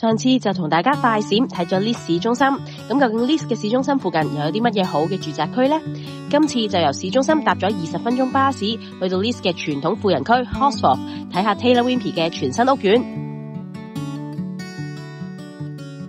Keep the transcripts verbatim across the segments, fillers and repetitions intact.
上次就同大家快閃睇咗 Leeds 市中心，咁究竟 Leeds 嘅市中心附近又有啲乜嘢好嘅住宅區呢？今次就由市中心搭咗二十分鐘巴士去到 Leeds 嘅傳統富人區 Horsforth， 睇下 Taylor Wimpey 嘅全新屋苑。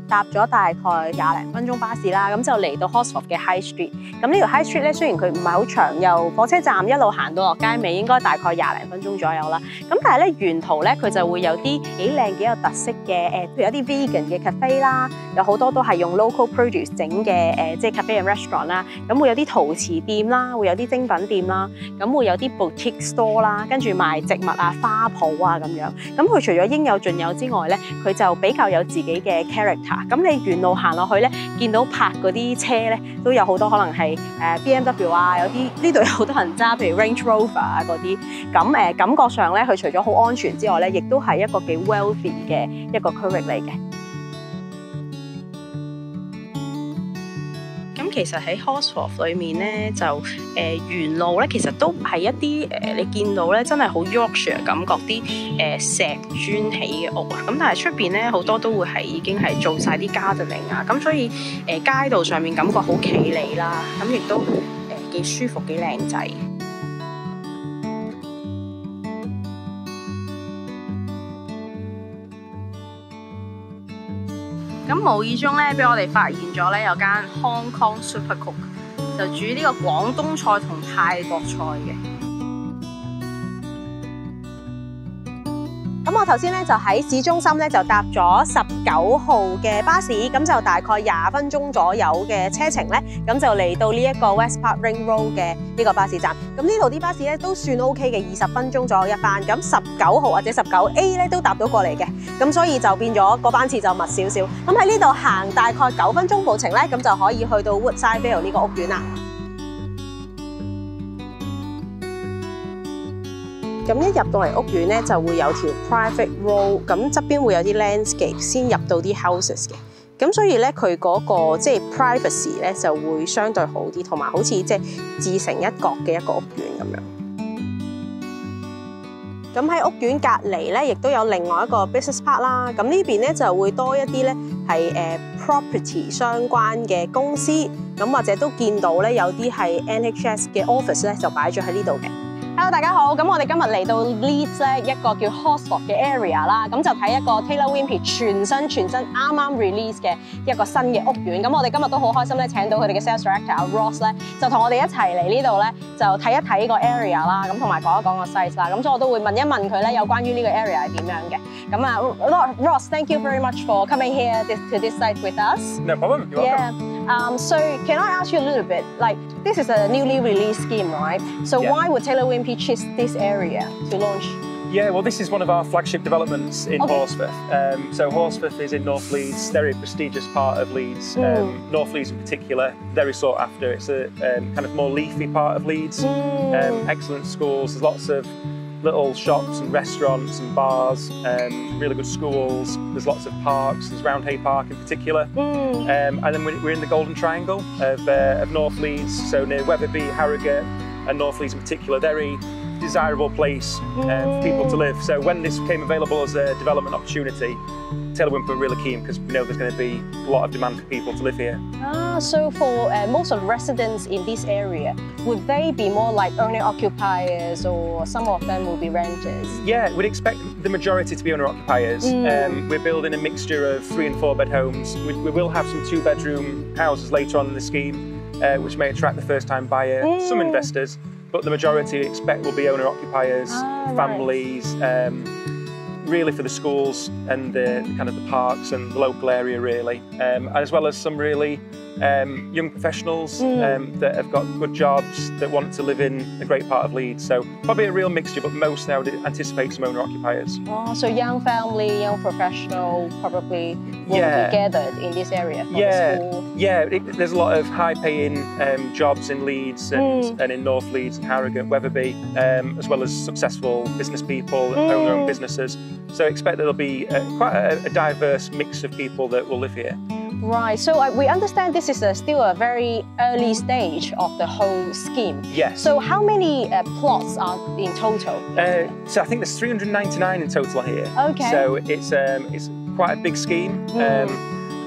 搭咗大概廿零分鐘巴士啦，咁就嚟到 Horsforth 嘅 High Street。咁呢條 High Street 咧，雖然佢唔係好長，由火車站一路行到落街尾，應該大概廿零分鐘左右啦。咁但係咧，沿途咧佢就會有啲幾靚幾有特色嘅誒，譬如有啲 vegan 嘅 cafe 啦，有好多都係用 local produce 整嘅誒，即係 cafe and restaurant 啦。咁會有啲陶瓷店啦，會有啲精品店啦，咁會有啲 boutique store 啦，跟住賣植物啊、花圃啊咁樣。咁佢除咗應有盡有之外咧，佢就比較有自己嘅 character。咁你沿路行落去咧，見到泊嗰啲車咧，都有好多可能係 B M W 啊，有啲呢度有好多人揸，譬如 Range Rover 啊嗰啲。咁誒感覺上咧，佢除咗好安全之外咧，亦都係一個幾 wealthy 嘅一個區域嚟嘅。咁其實喺 Horsforth 裏面咧，就誒、呃、沿路咧，其實都係一啲誒、呃、你見到咧，真係好 Yorkshire 感覺啲誒、呃、石磚起嘅屋啊。咁但係出邊咧好多都會係已經係做曬啲 gardening 啊，咁所以誒、呃、街道上面感覺好企理啦，咁亦都誒幾、呃、舒服幾靚仔。咁無意中咧，俾我哋發現咗咧有間 Hong Kong Super Cook， 就煮呢個廣東菜同泰國菜嘅。咁我頭先咧就喺市中心咧就搭咗十九號嘅巴士，咁就大概廿分鐘左右嘅車程咧，咁就嚟到呢一個 West Park Ring Road 嘅呢個巴士站。咁呢度啲巴士咧都算 OK 嘅，二十分鐘左右一班。咁十九號或者十九 A 咧都搭到過嚟嘅，咁所以就變咗個班次就密少少。咁喺呢度行大概九分鐘步程咧，咁就可以去到 Woodside Vale 呢個屋苑啦。咁一入到嚟屋苑咧，就會有條 private road， 咁側邊會有啲 landscape 先入到啲 houses 嘅，咁所以咧佢嗰個即係 privacy 咧就會相對好啲，同埋好似即係自成一角嘅一個屋苑咁樣。咁喺屋苑隔離咧，亦都有另外一個 business park 啦。咁呢邊咧就會多一啲咧係誒 property 相關嘅公司，咁或者都見到咧有啲係 N H S 嘅 office 咧就擺咗喺呢度嘅。Hello， 大家好。咁我哋今日嚟到 Leeds 一個叫 Horsforth 嘅 area 啦，咁就睇一個 Taylor Wimpey 全新全新啱啱 release 嘅一個新嘅屋苑。咁我哋今日都好開心咧，請到佢哋嘅 Sales Director 阿 Ross 咧，就同我哋一齊嚟呢度咧，就睇一睇個 area 啦，咁同埋講一講個 size 啦。咁所以我都會問一問佢咧，有關於呢個 area 係點樣嘅。咁啊 ，Ross，thank you very much for coming here to this site with us. No problem. You're welcome. Yeah. Um, so can I ask you a little bit, like this is a newly released scheme, right? So yeah. Why would Taylor Wimpey choose this area to launch? Yeah, well this is one of our flagship developments in okay. Horsforth. Um, so Horsforth is in North Leeds, very prestigious part of Leeds. Mm. Um, North Leeds in particular, very sought after. It's a um, kind of more leafy part of Leeds. Mm. Um, excellent schools, there's lots of little shops and restaurants and bars, um, really good schools, there's lots of parks, there's Roundhay Park in particular. Mm. Um, and then we're in the Golden Triangle of, uh, of North Leeds, so near Weatherby, Harrogate and North Leeds in particular. Very desirable place uh, for people to live. So when this became available as a development opportunity, Taylor Wimpey were really keen because we know there's going to be a lot of demand for people to live here. Ah, so for uh, most of the residents in this area, would they be more like owner-occupiers or some of them will be renters? Yeah, we'd expect the majority to be owner-occupiers. Mm. Um, we're building a mixture of three and four bed homes. We, we will have some two-bedroom houses later on in the scheme, uh, which may attract the first-time buyer, mm. some investors. But the majority we expect will be owner-occupiers, ah, families, right. um, really for the schools and the kind of the parks and the local area really, um, as well as some really um, young professionals mm. um, that have got good jobs that want to live in a great part of Leeds. So probably a real mixture, but most now would anticipate some owner-occupiers. Oh, so young family, young professional, probably. Will yeah. be gathered in this area from yeah. the school. Yeah, it, there's a lot of high-paying um, jobs in Leeds and, mm. and in North Leeds and Harrogate, Weatherby, um, as well as successful business people that mm. own their own businesses. So expect there'll be a, quite a, a diverse mix of people that will live here. Right, so uh, we understand this is a, still a very early stage of the whole scheme. Yes. So how many uh, plots are in total? Uh, so I think there's three hundred ninety-nine in total here. Okay. So it's um, it's quite a big scheme. Um,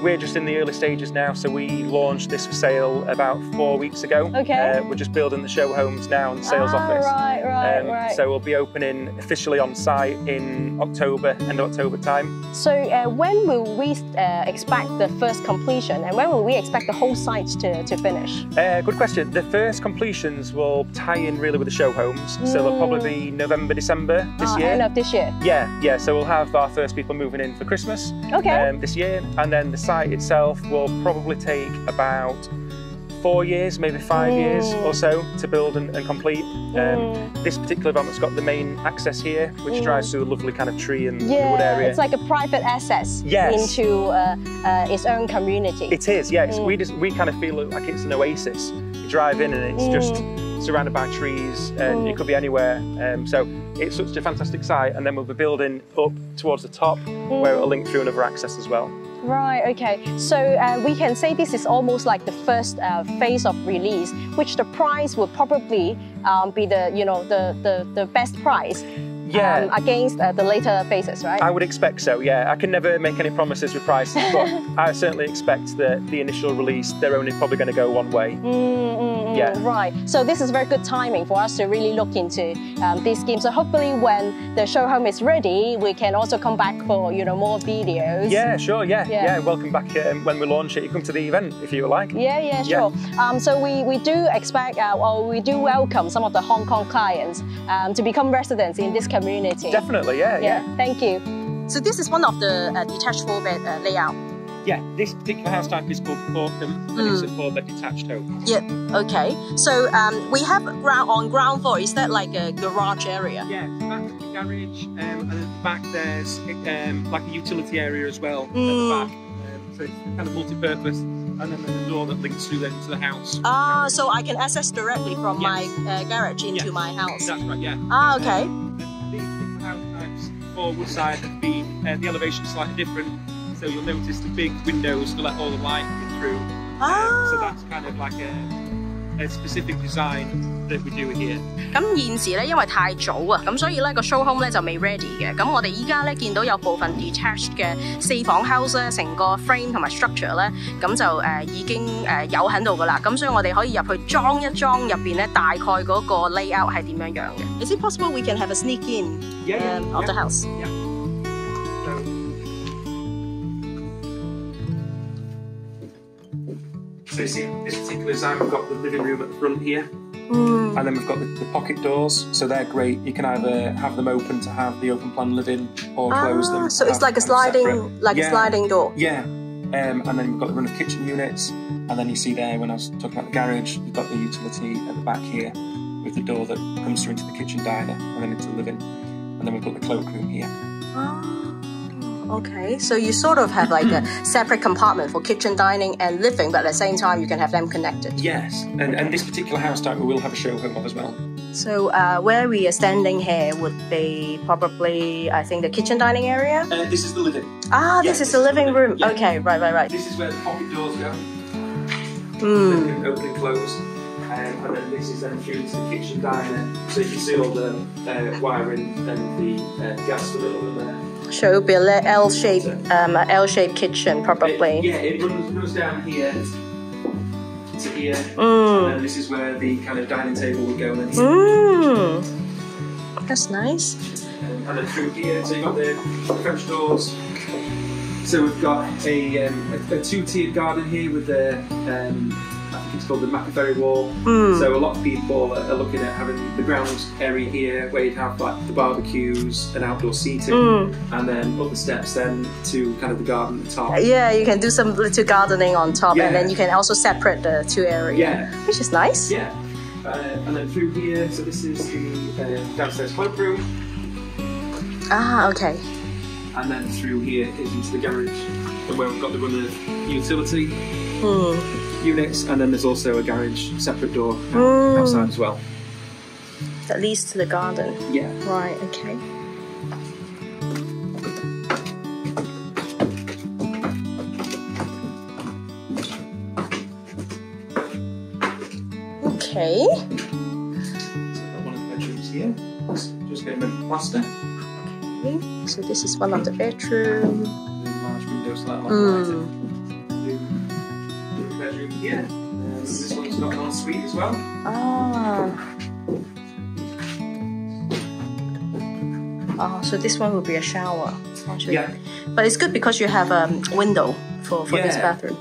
we're just in the early stages now, so we launched this for sale about four weeks ago. Okay. Uh, we're just building the show homes now and the sales ah, office. Right, right, um, right. So we'll be opening officially on site in October, end of October time. So uh, when will we uh, expect the first completion, and when will we expect the whole site to, to finish? Uh, good question. The first completions will tie in really with the show homes, mm. so they'll probably be November, December this ah, year. End of this year? Yeah, yeah. So we'll have our first people moving in for Christmas okay. um, this year, and then the site itself will probably take about four years, maybe five mm. years or so to build and, and complete. Um, mm. This particular development's got the main access here, which mm. drives through a lovely kind of tree and yeah, wood area. It's like a private access yes. into uh, uh, its own community. It is, yes. Mm. We just we kind of feel like it's an oasis. You drive in and it's mm. just surrounded by trees, and mm. it could be anywhere. Um, so it's such a fantastic site, and then we'll be building up towards the top mm. where it'll link through another access as well. Right, okay. So uh, we can say this is almost like the first uh, phase of release, which the price would probably um, be the, you know, the, the, the best price. Yeah. Um, against uh, the later phases, right? I would expect so, yeah. I can never make any promises with prices, but I certainly expect that the initial release, they're only probably going to go one way. Mm, mm, yeah. Right. So this is very good timing for us to really look into um, this scheme. So hopefully when the show home is ready, we can also come back for, you know, more videos. Yeah, sure, yeah. Yeah, yeah. Welcome back um, when we launch it. You come to the event if you like. Yeah, yeah, sure. Yeah. Um, so we, we do expect, uh, or we do welcome some of the Hong Kong clients um, to become residents in this community. Community. Definitely, yeah, yeah, yeah. Thank you. So this is one of the uh, detached four-bed uh, layout. Yeah, this particular house type is called porkham, mm. and it's a four-bed detached home. Yeah, okay. So um, we have ground on ground floor. Is that like a garage area? Yeah, back of the garage, um, and at the back there's um, like a utility area as well mm. at the back. Um, so it's kind of multi-purpose, and then there's a door that links through then to the house. Ah, so I can access directly from yes. my uh, garage into yes. my house. That's right. Yeah. Ah, okay. Um, forward side has been uh, the elevation slightly different, so you'll notice the big windows to let all the light in through. Ah. Um, so that's kind of like a, a specific design.咁現時咧，因為太早啊，咁所以咧個 show home 咧就未 ready 嘅。咁我哋依家咧見到有部分 detached 嘅四房 house 咧，成個 frame 同埋 structure 咧，咁就誒已經誒有喺度噶啦。咁所以我哋可以入去裝一裝入邊咧，大概嗰個 layout 係點樣樣嘅。Is it possible we can have a sneak in of the house? So you see this particular design, we've got the living room at the front here. Mm. And then we've got the, the pocket doors, so they're great. You can either have them open to have the open plan living, or ah, close them. So it's like a sliding, like yeah. a sliding door. Yeah. Um, and then you've got the run of kitchen units, and then you see there when I was talking about the garage, you've got the utility at the back here with the door that comes through into the kitchen diner and then into the living, and then we've got the cloakroom here. Ah. Okay, so you sort of have like a separate compartment for kitchen, dining and living, but at the same time you can have them connected. Yes, and, and this particular house type we will have a show home of as well. So uh, where we are standing here would be probably, I think, the kitchen dining area? Uh, this is the living. Ah, yeah, this, this is the living, living room. Yeah. Okay, right, right, right. This is where the pocket doors go. Mm. Open and close. Um, and then this is then through to the kitchen diner, so you can see all the uh, wiring and the uh, gas bill there. So it would be an L-shaped, um, L-shaped kitchen, probably. It, yeah, it runs, runs down here to here, mm. and then this is where the kind of dining table would go. Mm. That's nice. Um, and then through here, so you've got the French doors. So we've got a, um, a, a two-tiered garden here with the, um, I think it's called the Map Ferry Wall. Mm. So a lot of people are looking at having the grounds area here where you'd have like the barbecues and outdoor seating, mm. and then up the steps then to kind of the garden at the top. Yeah, you can do some little gardening on top, yeah. and then you can also separate the two areas, yeah. which is nice. Yeah, uh, and then through here, so this is the uh, downstairs cloakroom. Ah, okay. And then through here is into the garage, where we've got the run of utility mm. units, and then there's also a garage separate door mm. outside as well. That leads to the garden. Yeah. Right. Okay. Okay. So one of the bedrooms here. Just getting rid of plaster. So this is one of the bedrooms. just like on the bedroom here. And this one's got an ensuite as well. Ah. Oh, so this one will be a shower. Actually. Yeah. But it's good because you have a um, window for, for yeah. this bathroom.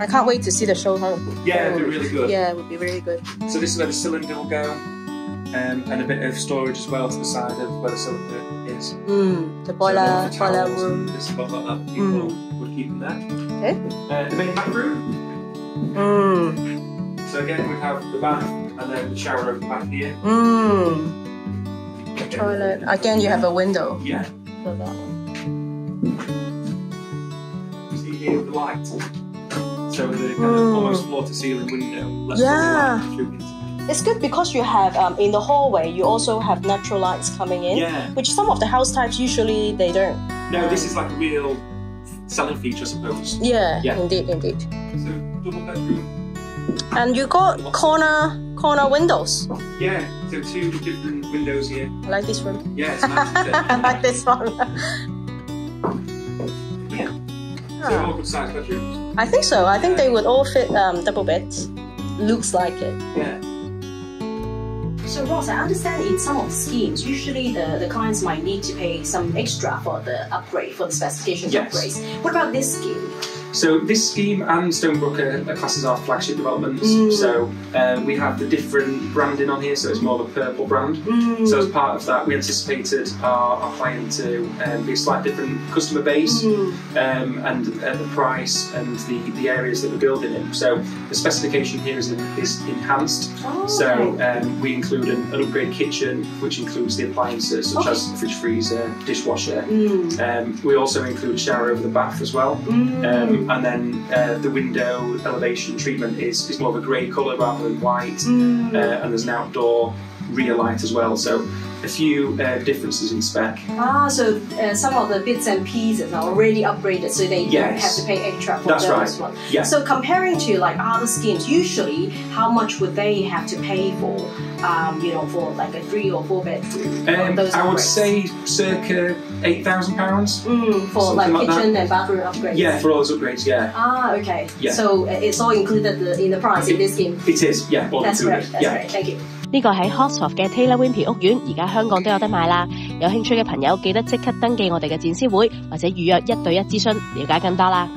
I can't wait to see the show home. Yeah, it'll be really good. Yeah, it would be really good. So this is where the cylinder will go, um, and a bit of storage as well to the side of where the cylinder is. Mm, the boiler, so boiler room. This stuff like that, people mm. would keep them there. Okay. Uh, the main back room. Mm. So again, we have the bath and then the shower over the back here. Mm. The toilet. Again, you have a window. Yeah. For that one. You see here the light. So the kind of almost floor to ceiling window. Lets yeah. The light through into. It's good because you have um, in the hallway. You also have natural lights coming in. Yeah. Which some of the house types usually they don't. No, um, this is like a real selling feature, I suppose. Yeah. Yeah. Indeed, indeed. So double bedroom. And you got Lots corner. corner windows. Yeah, so two different windows here. I like this one. Yeah, it's nice. I like this one. Yeah. So they're all good sized bedrooms. I think so. I think they would all fit um, double beds. Looks like it. Yeah. So Ross, I understand in some of the schemes, usually the, the clients might need to pay some extra for the upgrade, for the specifications yes. upgrades. What about this scheme? So this scheme and Stonebrook are, are classes our flagship developments. Mm. So um, we have the different branding on here, so it's more of a purple brand. Mm. So as part of that, we anticipated our, our client to um, be a slightly different customer base, mm. um, and, and the price and the, the areas that we're building in. So the specification here is, in, is enhanced. Oh. So um, we include an, an upgrade kitchen, which includes the appliances such okay. as fridge, freezer, dishwasher. Mm. Um, we also include shower over the bath as well. Mm. Um, And then uh, the window elevation treatment is, is more of a grey colour rather than white, mm. uh, and there's an outdoor rear light as well. So a few uh, differences in spec. Ah, so uh, some of the bits and pieces are already upgraded, so they yes. don't have to pay extra for those right. ones. Yeah. So comparing to like other schemes, usually how much would they have to pay for, um, you know, for like a three or four bedroom? Um, those I upgrades? would say circa eight thousand pounds mm, for like, like kitchen that. and bathroom upgrades. Yeah, for all those upgrades. Yeah. Ah, okay. Yeah. So it's all included in the price it, in this scheme. It is. Yeah. All That's included. Right. That's yeah. right. Thank you. 呢個喺 Horsforth 嘅 Taylor Wimpey 屋苑，而家香港都有得賣啦。有興趣嘅朋友記得即刻登記我哋嘅展銷會，或者預約一對一諮詢，了解更多啦。